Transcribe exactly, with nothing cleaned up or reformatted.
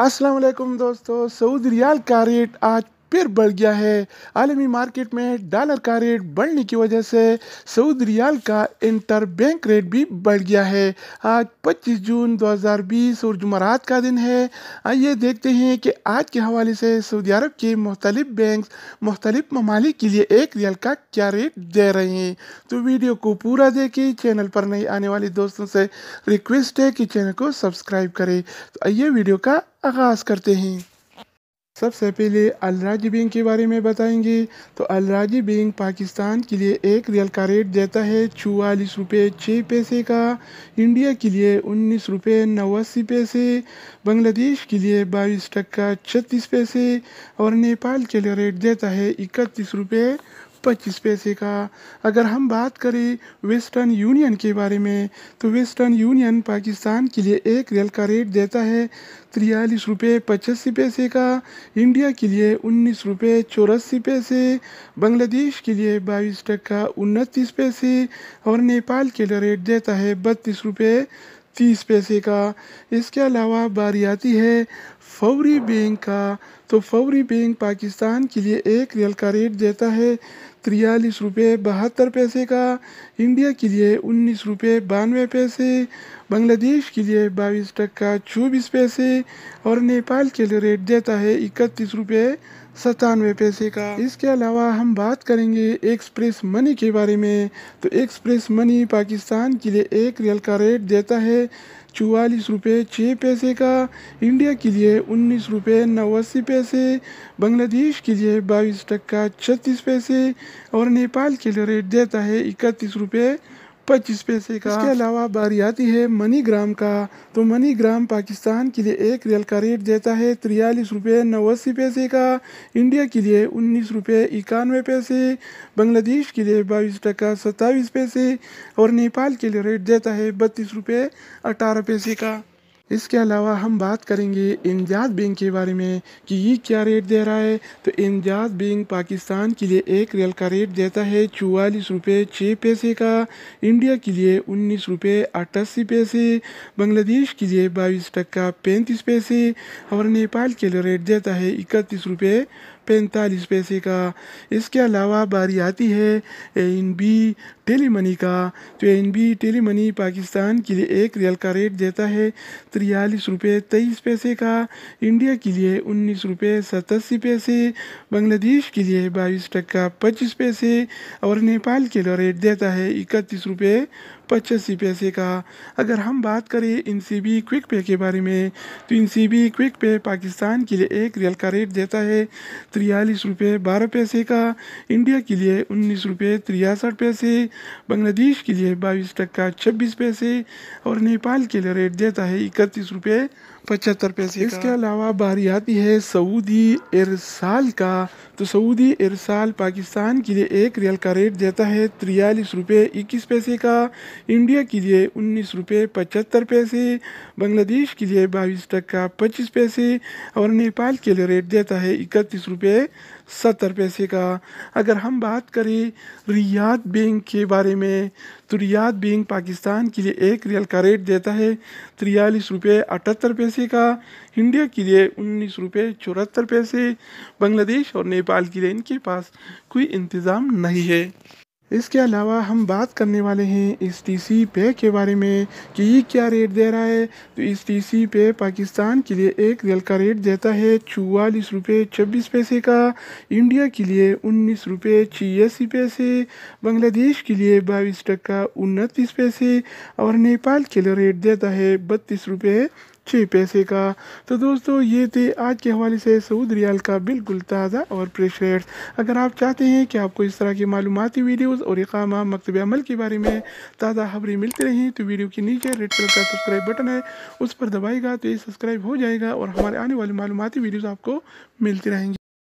अस्सलाम वालेकुम दोस्तों, सऊदी रियाल का रेट आज फिर बढ़ गया है। आलमी मार्केट में डॉलर का रेट बढ़ने की वजह से सऊदी रियाल का इंटर बैंक रेट भी बढ़ गया है। आज पच्चीस जून दो हज़ार बीस और जुमारात का दिन है। आइए देखते हैं कि आज के हवाले से सऊदी अरब के मुख्तलिफ बैंक मुख्तलिफ ममालिक के लिए एक रियाल का क्या रेट दे रहे हैं। तो वीडियो को पूरा देखें। चैनल पर नए आने वाले दोस्तों से रिक्वेस्ट है कि चैनल को सब्सक्राइब करें। तो आइए वीडियो का आगाज़ करते हैं। सबसे पहले अल राजही बैंक के बारे में बताएंगे। तो अल राजही बैंक पाकिस्तान के लिए एक रियाल का रेट देता है चौवालीस रुपये छः पैसे का, इंडिया के लिए उन्नीस रुपये नवासी पैसे, बांग्लादेश के लिए बाईस टक्का छत्तीस पैसे और नेपाल के लिए रेट देता है इकतीस रुपये पच्चीस पैसे का। अगर हम बात करें वेस्टर्न यूनियन के बारे में, तो वेस्टर्न यूनियन पाकिस्तान के लिए एक रियाल का रेट देता है तिरालीस रुपये पचासी पैसे का, इंडिया के लिए उन्नीस रुपये चौरासी पैसे, बांग्लादेश के लिए बाईस टक्का उनतीस पैसे और नेपाल के लिए रेट देता है बत्तीस रुपये तीस पैसे का। इसके अलावा बारी आती है फ़ावरी बेंग का। तो फ़ावरी बेंग पाकिस्तान के लिए एक रियाल का रेट देता है तिरालीस रुपये बहत्तर पैसे का, इंडिया के लिए उन्नीस रुपये बानवे पैसे, बांग्लादेश के लिए बाईस टक्का चौबीस पैसे और नेपाल के लिए रेट देता है इकतीस रुपये सतानवे पैसे का। इसके अलावा हम बात करेंगे एक्सप्रेस मनी के बारे में। तो एक्सप्रेस मनी पाकिस्तान के लिए एक रियाल का रेट देता है चौवालीस रुपये छः पैसे का, इंडिया के लिए उन्नीस रुपये नवासी पैसे, बांग्लादेश के लिए बाईस टक्का छत्तीस पैसे और नेपाल के लिए रेट देता है इकतीस रुपये पच्चीस पैसे का। इसके अलावा बारी आती है मनीग्राम का। तो मनीग्राम पाकिस्तान के लिए एक रियाल का रेट देता है तिरालीस रुपये नवासी पैसे का, इंडिया के लिए उन्नीस रुपये इक्यानवे पैसे, बांग्लादेश के लिए बाईस टका सत्ताईस पैसे और नेपाल के लिए रेट देता है बत्तीस रुपये अठारह पैसे का। इसके अलावा हम बात करेंगे इनजज बैंक के बारे में कि ये क्या रेट दे रहा है। तो इनजज बैंक पाकिस्तान के लिए एक रियाल का रेट देता है चौवालीस रुपये छः पैसे का, इंडिया के लिए उन्नीस रुपये अट्ठासी पैसे, बांग्लादेश के लिए बाईस टक्का पैंतीस पैसे और नेपाल के लिए रेट देता है इकतीस रुपये पैंतालीस पैसे का। इसके अलावा बारी आती है एनबी टेलीमनी का। तो एनबी टेलीमनी पाकिस्तान के लिए एक रियाल का रेट देता है तिरालीस रुपये तेईस पैसे का, इंडिया के लिए उन्नीस रुपये सतासी पैसे, बांग्लादेश के लिए बाईस टक्का पच्चीस पैसे और नेपाल के लिए रेट देता है इकतीस रुपये पचासी पैसे का। अगर हम बात करें एन क्विक पे के बारे में, तो एन क्विक पे पाकिस्तान के लिए एक रियाल का रेट देता है तिरालीस रुपये बारह पैसे का, इंडिया के लिए उन्नीस रुपये तिरसठ पैसे, बांग्लादेश के लिए बाईस टक्का छब्बीस पैसे और नेपाल के लिए रेट देता है इकतीस रुपये पचहत्तर पैसे। इसके अलावा बारी आती है सऊदी एयरसाल का। तो सऊदी एयरसाल पाकिस्तान के लिए एक रियाल का रेट देता है तिरालीस रुपये इक्कीस पैसे का, इंडिया के लिए उन्नीस रुपये पचहत्तर पैसे, बांग्लादेश के लिए बाईस टक्का पच्चीस पैसे और नेपाल के लिए रेट देता है इकतीस रुपये सत्तर पैसे का। अगर हम बात करें रियाद बैंक के बारे में, तो रियाद बैंक पाकिस्तान के लिए एक रियाल का रेट देता है तिरालीस रुपये अठहत्तर पैसे का, इंडिया के लिए उन्नीस रुपये चौहत्तर पैसे, बांग्लादेश और नेपाल के लिए इनके पास कोई इंतज़ाम नहीं है। इसके अलावा हम बात करने वाले हैं एस टी सी पे के बारे में कि ये क्या रेट दे रहा है। तो एस टी सी पे पाकिस्तान के लिए एक रियाल का रेट देता है चौवालीस रुपये छब्बीस पैसे का, इंडिया के लिए उन्नीस रुपये छियासी पैसे, बांग्लादेश के लिए बाईस टक्का उनतीस पैसे और नेपाल के लिए रेट देता है बत्तीस रुपये छः पैसे का। तो दोस्तों ये थे आज के हवाले से सऊदी रियाल का बिल्कुल ताज़ा और फ्रेश रेट। अगर आप चाहते हैं कि आपको इस तरह की मालूमाती वीडियोस और इकामा मकतब अमल के बारे में ताज़ा खबरें मिलती रहें, तो वीडियो के नीचे रेड कलर का सब्सक्राइब बटन है, उस पर दबाएगा तो ये सब्सक्राइब हो जाएगा और हमारे आने वाली मालूमाती वीडियोस आपको मिलती रहेंगी।